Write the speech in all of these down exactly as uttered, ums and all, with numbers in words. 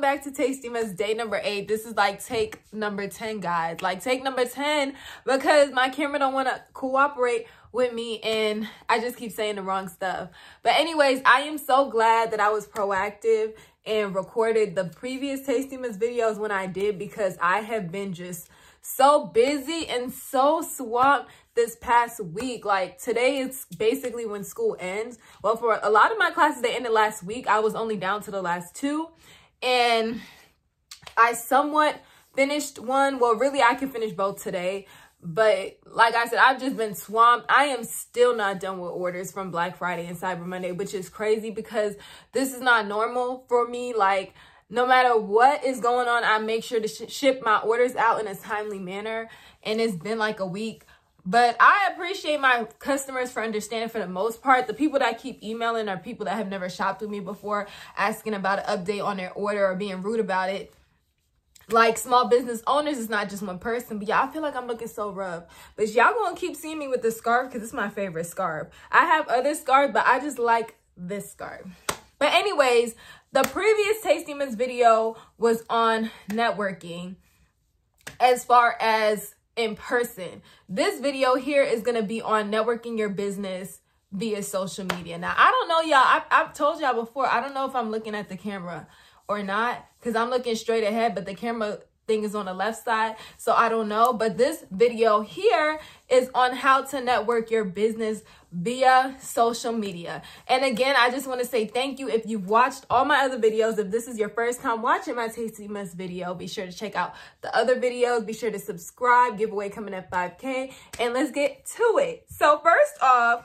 welcome back to Tastimas, day number eight. This is like take number ten, guys. Like take number ten, because my camera don't want to cooperate with me and I just keep saying the wrong stuff. But anyways, I am so glad that I was proactive and recorded the previous Tastimas videos when I did, because I have been just so busy and so swamped this past week. Like today it's basically when school ends. Well, for a lot of my classes they ended last week. I was only down to the last two and I somewhat finished one. Well, really I can finish both today, but like I said, I've just been swamped. I am still not done with orders from Black Friday and Cyber Monday, which is crazy because this is not normal for me. Like no matter what is going on, I make sure to sh ship my orders out in a timely manner, and it's been like a week. But I appreciate my customers for understanding for the most part. The people that I keep emailing are people that have never shopped with me before, asking about an update on their order or being rude about it. Like small business owners, it's not just one person. But y'all, I feel like I'm looking so rough. But y'all gonna keep seeing me with this scarf because it's my favorite scarf. I have other scarves, but I just like this scarf. But anyways, the previous Tastimas video was on networking as far as in person. This video here is going to be on networking your business via social media. Now, I don't know, y'all. I've, I've told y'all before, I don't know if I'm looking at the camera or not because I'm looking straight ahead, but the camera thing is on the left side, so I don't know. But this video here is on how to network your business via social media. And again, I just want to say thank you if you've watched all my other videos. If this is your first time watching my Tastimas video, be sure to check out the other videos. Be sure to subscribe. Giveaway coming at five K, and let's get to it. So first off,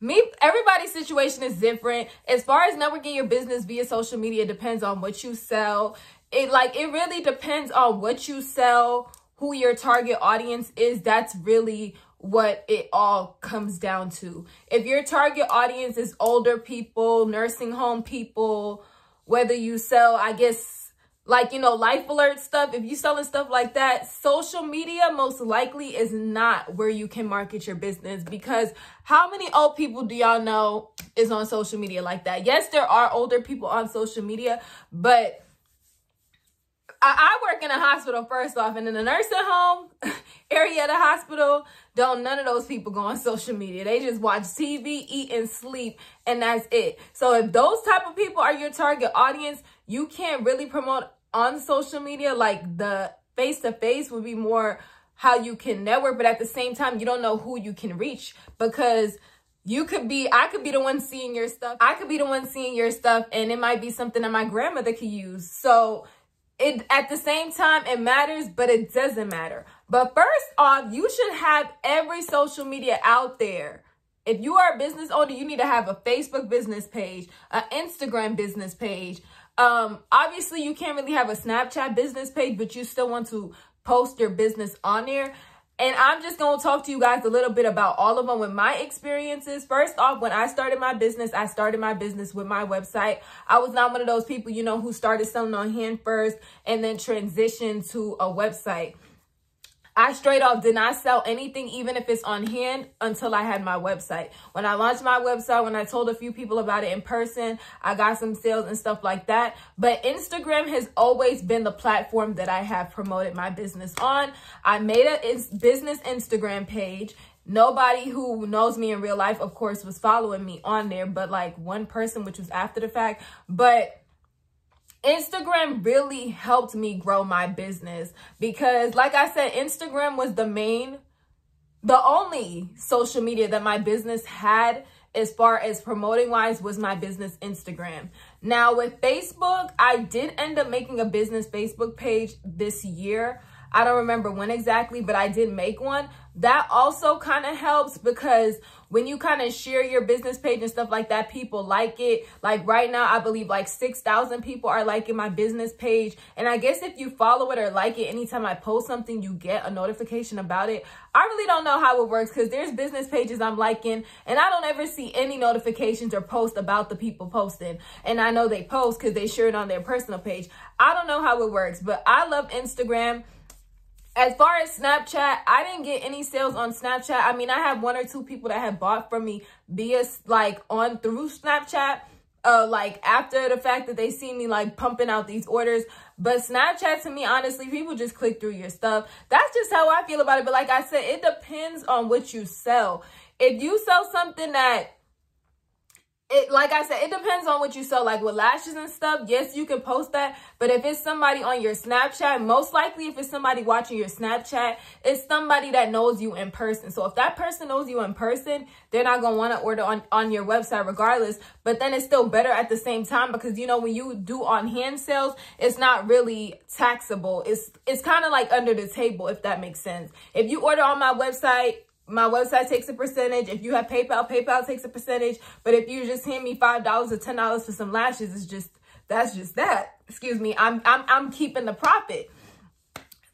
Me, everybody's situation is different. As far as networking your business via social media, depends on what you sell. It like it really depends on what you sell, who your target audience is. That's really what it all comes down to. If your target audience is older people, nursing home people, whether you sell, I guess, like, you know, life alert stuff, if you selling stuff like that, social media most likely is not where you can market your business, because how many old people do y'all know is on social media like that? Yes, there are older people on social media, but I work in a hospital first off, and in the nursing home area of the hospital, don't none of those people go on social media. They just watch T V, eat, and sleep, and that's it. So if those type of people are your target audience, you can't really promote on social media. Like the face-to-face would be more how you can network, but at the same time, you don't know who you can reach, because you could be, I could be the one seeing your stuff. I could be the one seeing your stuff, and it might be something that my grandmother could use. So It, at the same time, it matters, but it doesn't matter. But first off, you should have every social media out there. If you are a business owner, you need to have a Facebook business page, an Instagram business page. Um, obviously, you can't really have a Snapchat business page, but you still want to post your business on there. And I'm just going to talk to you guys a little bit about all of them with my experiences. First off, when I started my business, I started my business with my website. I was not one of those people, you know, who started selling on hand first and then transitioned to a website. I straight off did not sell anything, even if it's on hand, until I had my website. When I launched my website, when I told a few people about it in person, I got some sales and stuff like that. But Instagram has always been the platform that I have promoted my business on. I made a business Instagram page. Nobody who knows me in real life, of course, was following me on there, but like one person, which was after the fact. But Instagram really helped me grow my business, because like I said, Instagram was the main, the only social media that my business had as far as promoting wise was my business Instagram. Now with Facebook, I did end up making a business Facebook page this year. I don't remember when exactly, but I did make one. That also kind of helps, because when you kind of share your business page and stuff like that, people like it. Like right now, I believe like six thousand people are liking my business page. And I guess if you follow it or like it, anytime I post something, you get a notification about it. I really don't know how it works, because there's business pages I'm liking and I don't ever see any notifications or posts about the people posting. And I know they post because they share it on their personal page. I don't know how it works, but I love Instagram. As far as Snapchat, I didn't get any sales on Snapchat. I mean, I have one or two people that have bought from me via like on through Snapchat, uh, like after the fact that they see me like pumping out these orders. But Snapchat, to me, honestly, people just click through your stuff. That's just how I feel about it. But like I said, it depends on what you sell. If you sell something that It, like I said, it depends on what you sell. Like with lashes and stuff, yes, you can post that. But if it's somebody on your Snapchat, most likely if it's somebody watching your Snapchat, it's somebody that knows you in person. So if that person knows you in person, they're not going to want to order on, on your website regardless. But then it's still better at the same time because, you know, when you do on-hand sales, it's not really taxable. It's, it's kind of like under the table, if that makes sense. If you order on my website, my website takes a percentage. If you have PayPal, PayPal takes a percentage. But if you just hand me five dollars or ten dollars for some lashes, it's just, that's just that. Excuse me. I'm, I'm, I'm keeping the profit.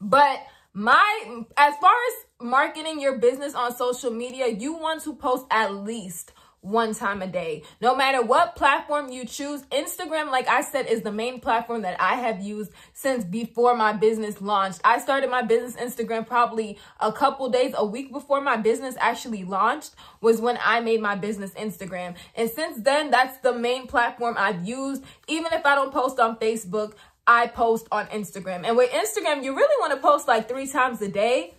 But my, as far as marketing your business on social media, you want to post at least one time a day, no matter what platform you choose. Instagram, like I said, is the main platform that I have used since before my business launched. I started my business Instagram probably a couple days, a week before my business actually launched was when I made my business Instagram. And since then, that's the main platform I've used. Even if I don't post on Facebook, I post on Instagram. And with Instagram, you really want to post like three times a day.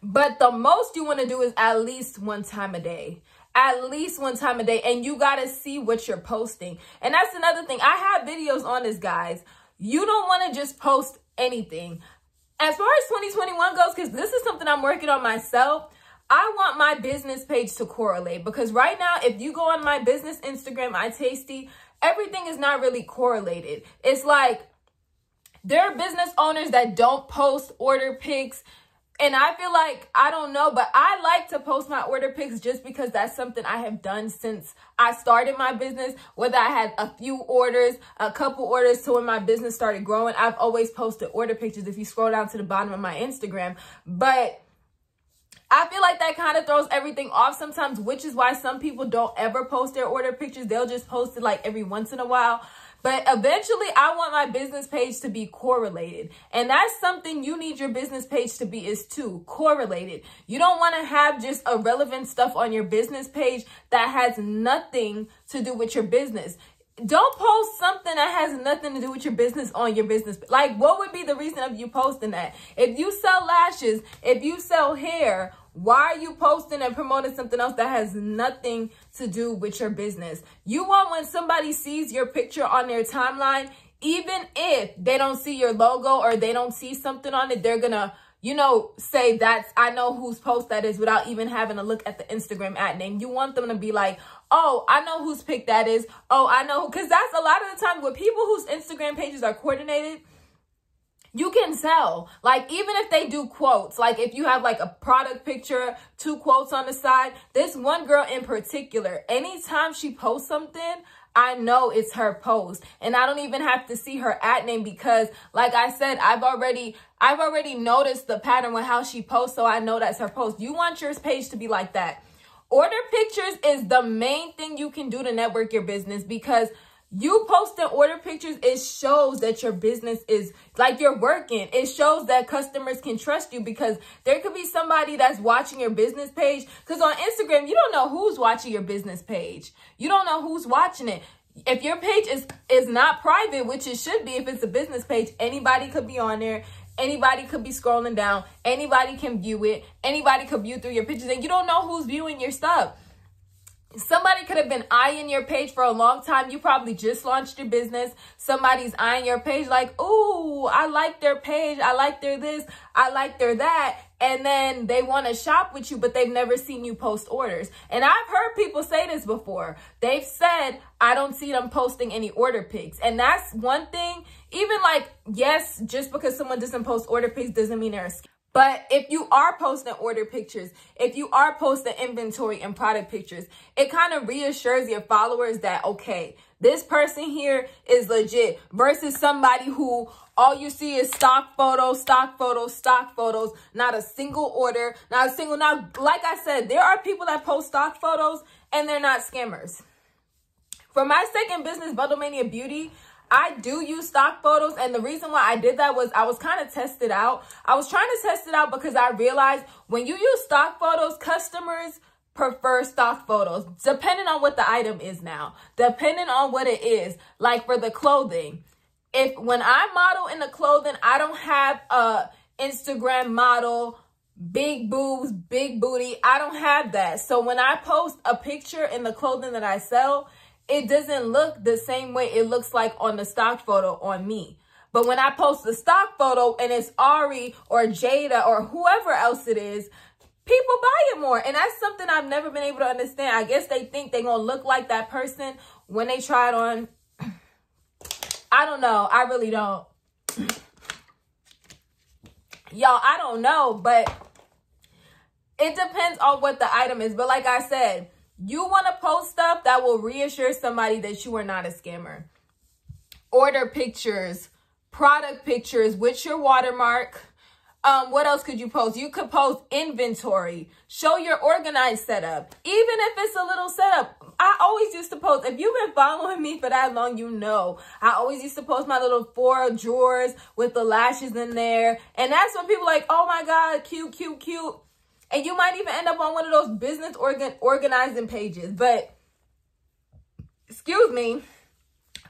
But the most you want to do is at least one time a day. At least one time a day, and you gotta see what you're posting. And that's another thing. I have videos on this, guys. You don't wanna just post anything. As far as twenty twenty-one goes, because this is something I'm working on myself, I want my business page to correlate. Because right now, if you go on my business Instagram, Iye Tasti, everything is not really correlated. It's like, there are business owners that don't post order pics. And I feel like, I don't know, but I like to post my order pics just because that's something I have done since I started my business. Whether I had a few orders, a couple orders to when my business started growing, I've always posted order pictures if you scroll down to the bottom of my Instagram. But I feel like that kind of throws everything off sometimes, which is why some people don't ever post their order pictures. They'll just post it like every once in a while. But eventually, I want my business page to be correlated. And that's something you need your business page to be is too, correlated. You don't want to have just irrelevant stuff on your business page that has nothing to do with your business. Don't post something that has nothing to do with your business on your business. Like, what would be the reason of you posting that? If you sell lashes, if you sell hair, why are you posting and promoting something else that has nothing to do with your business? You want when somebody sees your picture on their timeline, even if they don't see your logo or they don't see something on it, they're gonna, you know, say that's, I know whose post that is without even having a look at the Instagram ad name. You want them to be like, oh, I know whose pic that is. Oh, I know. Because that's a lot of the time with people whose Instagram pages are coordinated, you can tell. Like, even if they do quotes, like if you have like a product picture, two quotes on the side, this one girl in particular, anytime she posts something, I know it's her post, and I don't even have to see her ad name because, like I said, I've already I've already noticed the pattern with how she posts, so I know that's her post. You want your page to be like that. Order pictures is the main thing you can do to network your business, because you posting order pictures, it shows that your business is, like, you're working. It shows that customers can trust you, because there could be somebody that's watching your business page. Because on Instagram, you don't know who's watching your business page. You don't know who's watching it. If your page is, is not private, which it should be if it's a business page, anybody could be on there. Anybody could be scrolling down. Anybody can view it. Anybody could view through your pictures. And you don't know who's viewing your stuff. Somebody could have been eyeing your page for a long time. You probably just launched your business. Somebody's eyeing your page like, ooh, I like their page. I like their this. I like their that. And then they want to shop with you, but they've never seen you post orders. And I've heard people say this before. They've said, I don't see them posting any order pics. And that's one thing. Even like, yes, just because someone doesn't post order pics doesn't mean they're a scam. But if you are posting order pictures, if you are posting inventory and product pictures, it kind of reassures your followers that, okay, this person here is legit, versus somebody who all you see is stock photos, stock photos, stock photos, not a single order, not a single. Now, like I said, there are people that post stock photos and they're not scammers. For my second business, Bundlemania Beauty, I do use stock photos, and the reason why I did that was I was kind of tested out. I was trying to test it out because I realized when you use stock photos, customers prefer stock photos, depending on what the item is now, depending on what it is. Like for the clothing, if when I model in the clothing, I don't have a Instagram model, big boobs, big booty. I don't have that. So when I post a picture in the clothing that I sell, it doesn't look the same way it looks like on the stock photo on me. But when I post the stock photo and it's Ari or Jada or whoever else it is, people buy it more. And that's something I've never been able to understand. I guess they think they're going to look like that person when they try it on. I don't know. I really don't. Y'all, I don't know. But it depends on what the item is. But like I said, you want to post stuff that will reassure somebody that you are not a scammer. Order pictures, product pictures with your watermark. Um, what else could you post? You could post inventory. Show your organized setup. Even if it's a little setup. I always used to post, if you've been following me for that long, you know, I always used to post my little four drawers with the lashes in there. And that's when people are like, oh my God, cute, cute, cute. And you might even end up on one of those business organ organizing pages. But, excuse me,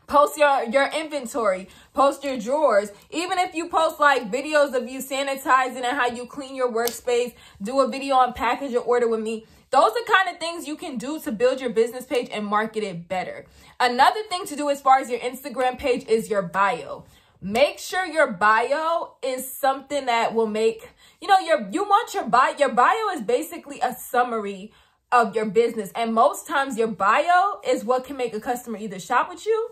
post your, your inventory, post your drawers. Even if you post like videos of you sanitizing and how you clean your workspace, do a video on package or order with me. Those are kind of things you can do to build your business page and market it better. Another thing to do as far as your Instagram page is your bio. Make sure your bio is something that will make, you know, your, you want your bio, your bio is basically a summary of your business. And most times your bio is what can make a customer either shop with you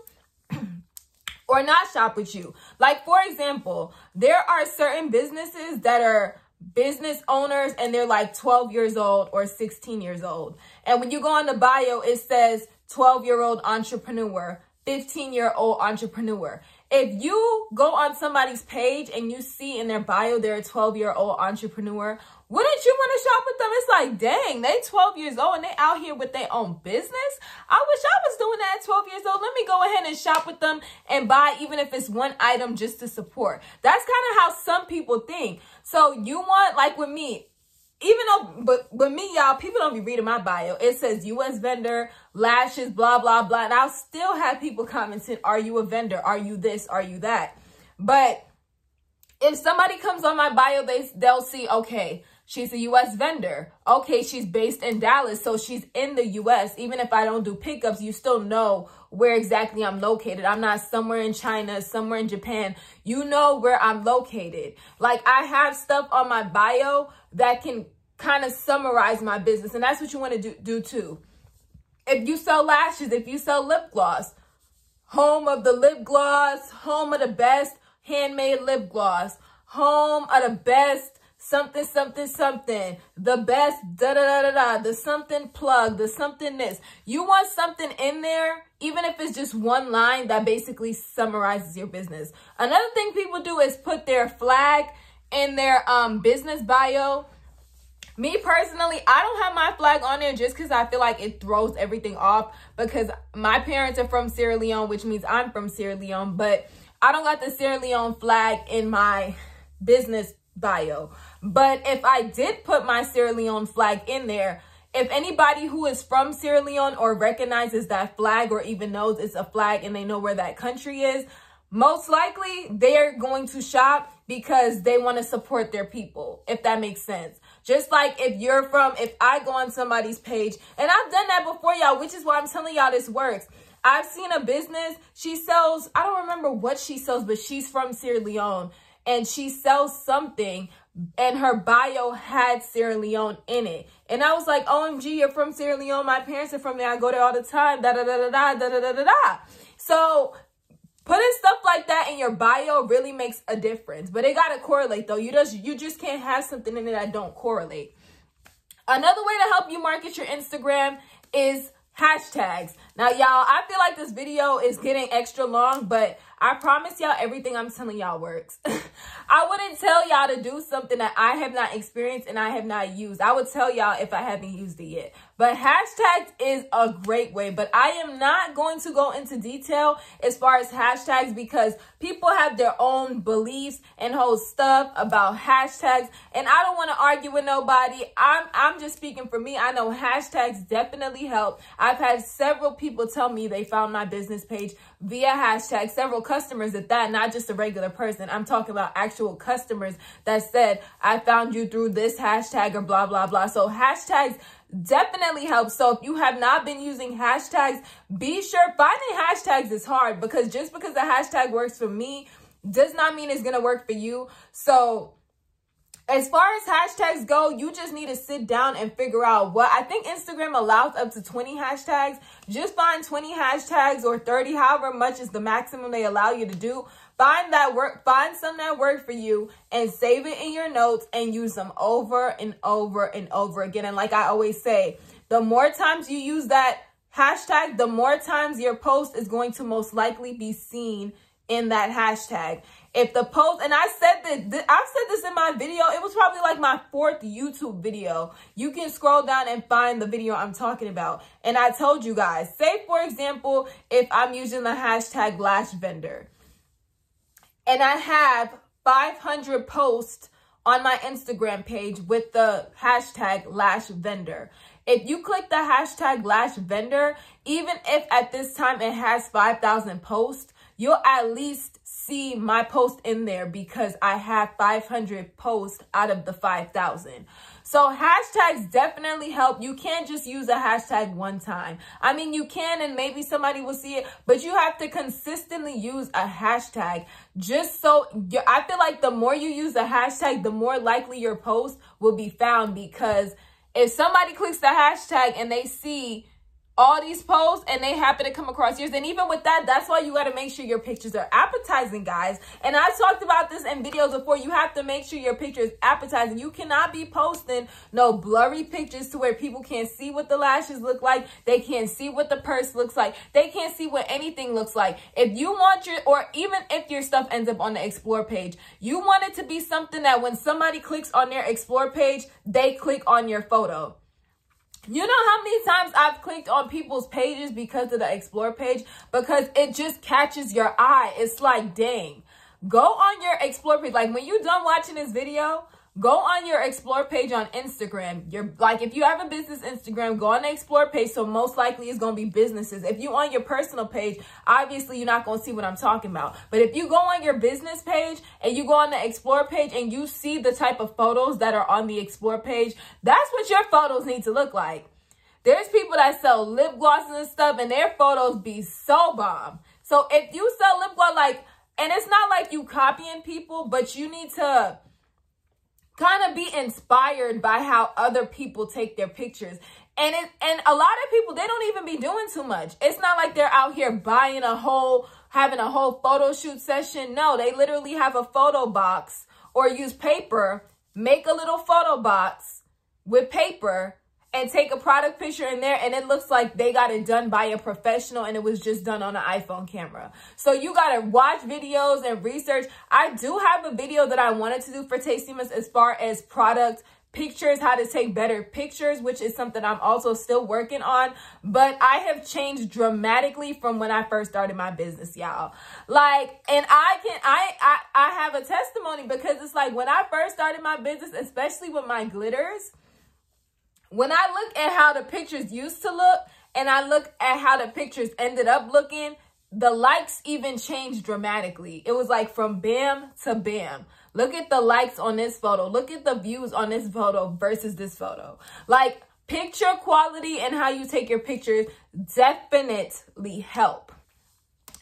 or not shop with you. Like, for example, there are certain businesses that are business owners and they're like twelve years old or sixteen years old. And when you go on the bio, it says twelve-year-old entrepreneur, fifteen-year-old entrepreneur. If you go on somebody's page and you see in their bio they're a twelve-year-old entrepreneur, wouldn't you want to shop with them? It's like, dang, they twelve years old and they out here with their own business. I wish I was doing that at twelve years old. Let me go ahead and shop with them and buy, even if it's one item, just to support. That's kind of how some people think. So you want, like with me, even though, but with me, y'all, people don't be reading my bio. It says U S vendor, lashes, blah, blah, blah. And I'll still have people commenting, are you a vendor? Are you this? Are you that? But if somebody comes on my bio, they, they'll see, okay, she's a U S vendor. Okay, she's based in Dallas, so she's in the U S Even if I don't do pickups, you still know where exactly I'm located. I'm not somewhere in China, somewhere in Japan. You know where I'm located. Like, I have stuff on my bio that can kind of summarize my business, and that's what you want to do, do too. If you sell lashes, if you sell lip gloss, home of the lip gloss, home of the best handmade lip gloss, home of the best something, something, something, the best, da, da, da, da, da, the something plug, the something this. You want something in there, even if it's just one line that basically summarizes your business. Another thing people do is put their flag in their um, business bio. Me personally, I don't have my flag on there just because I feel like it throws everything off, because my parents are from Sierra Leone, which means I'm from Sierra Leone, but I don't got the Sierra Leone flag in my business bio. But if I did put my Sierra Leone flag in there, if anybody who is from Sierra Leone or recognizes that flag or even knows it's a flag and they know where that country is, most likely they're going to shop because they want to support their people, if that makes sense. Just like if you're from, if I go on somebody's page, and I've done that before, y'all, which is why I'm telling y'all this works. I've seen a business, she sells, I don't remember what she sells, but she's from Sierra Leone. And she sells something and her bio had Sierra Leone in it. And I was like, O M G, you're from Sierra Leone. My parents are from there. I go there all the time. Da da da da da da da da da. So putting stuff like that in your bio really makes a difference. But it gotta correlate though. You just you just can't have something in it that don't correlate. Another way to help you market your Instagram is hashtags. Now, y'all, I feel like this video is getting extra long, but I promise y'all everything I'm telling y'all works. I wouldn't tell y'all to do something that I have not experienced and I have not used. I would tell y'all if I haven't used it yet. But hashtags is a great way. But I am not going to go into detail as far as hashtags because people have their own beliefs and whole stuff about hashtags. And I don't want to argue with nobody. I'm, I'm just speaking for me. I know hashtags definitely help. I've had several people tell me they found my business page via hashtags, several customers at that, not just a regular person. I'm talking about actual customers that said, I found you through this hashtag or blah, blah, blah. So hashtags definitely help. So if you have not been using hashtags, be sure finding hashtags is hard because just because a hashtag works for me does not mean it's going to work for you. So as far as hashtags go, you just need to sit down and figure out what. I think Instagram allows up to twenty hashtags. Just find twenty hashtags or thirty, however much is the maximum they allow you to do. Find that work, find some that work for you and save it in your notes and use them over and over and over again. And like I always say, the more times you use that hashtag, the more times your post is going to most likely be seen in that hashtag. If the post, and I said that, th I've said this in my video, it was probably like my fourth YouTube video. You can scroll down and find the video I'm talking about. And I told you guys, say for example, if I'm using the hashtag lash vendor and I have five hundred posts on my Instagram page with the hashtag lash vendor. If you click the hashtag lash vendor, even if at this time it has five thousand posts, you'll at least see my post in there because I have five hundred posts out of the five thousand. So hashtags definitely help. You can't just use a hashtag one time. I mean, you can and maybe somebody will see it, but you have to consistently use a hashtag just so you're, I feel like the more you use a hashtag, the more likely your post will be found because if somebody clicks the hashtag and they see all these posts and they happen to come across yours. And even with that, that's why you got to make sure your pictures are appetizing, guys. And I've talked about this in videos before. You have to make sure your picture is appetizing. You cannot be posting no blurry pictures to where people can't see what the lashes look like. They can't see what the purse looks like. They can't see what anything looks like. If you want your, or even if your stuff ends up on the explore page, you want it to be something that when somebody clicks on their explore page, they click on your photo. You know how many times I've clicked on people's pages because of the explore page? Because it just catches your eye. It's like, dang, go on your explore page. Like when you're done watching this video, go on your explore page on Instagram. You're like, if you have a business Instagram, go on the explore page. So most likely it's going to be businesses. If you on your personal page, obviously you're not going to see what I'm talking about. But if you go on your business page and you go on the explore page and you see the type of photos that are on the explore page, that's what your photos need to look like. There's people that sell lip glosses and stuff and their photos be so bomb. So if you sell lip gloss, like, and it's not like you copying people, but you need to kind of be inspired by how other people take their pictures. And it, and a lot of people, they don't even be doing too much. It's not like they're out here buying a whole, having a whole photo shoot session. No, they literally have a photo box or use paper, make a little photo box with paper and take a product picture in there and it looks like they got it done by a professional and it was just done on an iPhone camera. So you gotta watch videos and research. I do have a video that I wanted to do for Tastimas as far as product pictures, how to take better pictures, which is something I'm also still working on, but I have changed dramatically from when I first started my business, y'all. Like, and I can, I, I, I have a testimony because it's like when I first started my business, especially with my glitters, when I look at how the pictures used to look and I look at how the pictures ended up looking, the likes even changed dramatically. It was like from bam to bam. Look at the likes on this photo. Look at the views on this photo versus this photo. Like picture quality and how you take your pictures definitely help.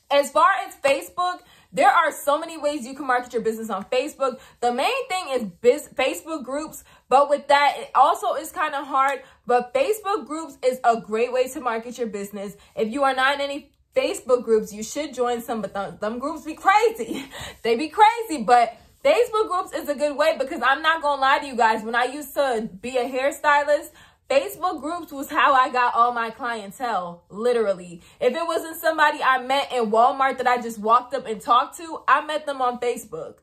As far as Facebook, there are so many ways you can market your business on Facebook. The main thing is biz Facebook groups, but with that, it also is kind of hard. But Facebook groups is a great way to market your business. If you are not in any Facebook groups, you should join some, but th them groups be crazy. They be crazy, but Facebook groups is a good way because I'm not going to lie to you guys. When I used to be a hairstylist, Facebook groups was how I got all my clientele, literally. If it wasn't somebody I met in Walmart that I just walked up and talked to, I met them on Facebook.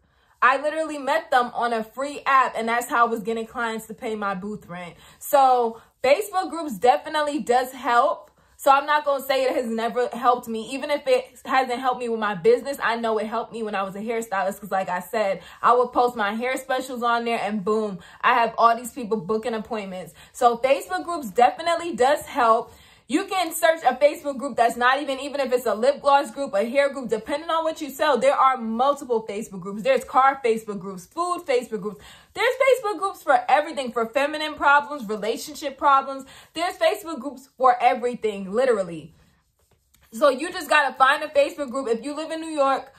I literally met them on a free app, and that's how I was getting clients to pay my booth rent. So Facebook groups definitely does help. So I'm not going to say it has never helped me. Even if it hasn't helped me with my business, I know it helped me when I was a hairstylist, because like I said, I would post my hair specials on there and boom, I have all these people booking appointments. So Facebook groups definitely does help. You can search a Facebook group that's not even, even if it's a lip gloss group, a hair group, depending on what you sell, there are multiple Facebook groups. There's car Facebook groups, food Facebook groups. There's Facebook groups for everything, for feminine problems, relationship problems. There's Facebook groups for everything, literally. So you just got to find a Facebook group. If you live in New York,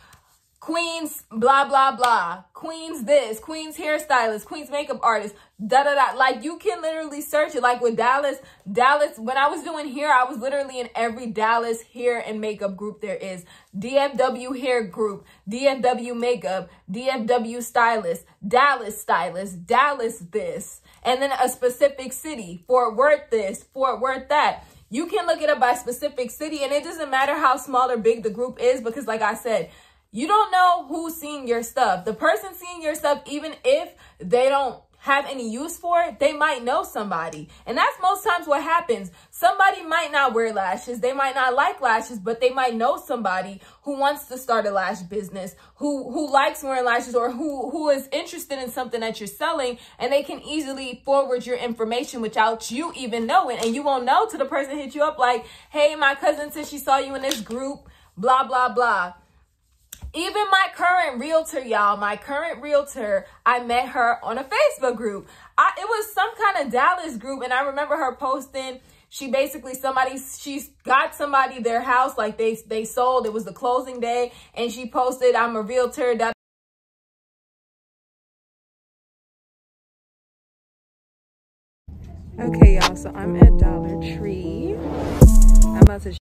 Queens, blah, blah, blah. Queens this, Queens hairstylist, Queens makeup artist, da, da, da. Like, you can literally search it. Like with Dallas, Dallas, when I was doing hair, I was literally in every Dallas hair and makeup group there is. D F W hair group, D F W makeup, D F W stylist, Dallas stylist, Dallas this. And then a specific city, Fort Worth this, Fort Worth that. You can look it up by specific city, and it doesn't matter how small or big the group is, because like I said, you don't know who's seeing your stuff. The person seeing your stuff, even if they don't have any use for it, they might know somebody. And that's most times what happens. Somebody might not wear lashes. They might not like lashes, but they might know somebody who wants to start a lash business, who who likes wearing lashes, or who, who is interested in something that you're selling, and they can easily forward your information without you even knowing. And you won't know till the person hit you up like, hey, my cousin said she saw you in this group, blah, blah, blah. Even my current realtor, y'all, my current realtor, I met her on a Facebook group. I, it was some kind of Dallas group, and I remember her posting, she basically, somebody, she's got somebody their house, like they, they sold, it was the closing day, and she posted, I'm a realtor, that okay, y'all, so I'm at Dollar Tree. I'm about to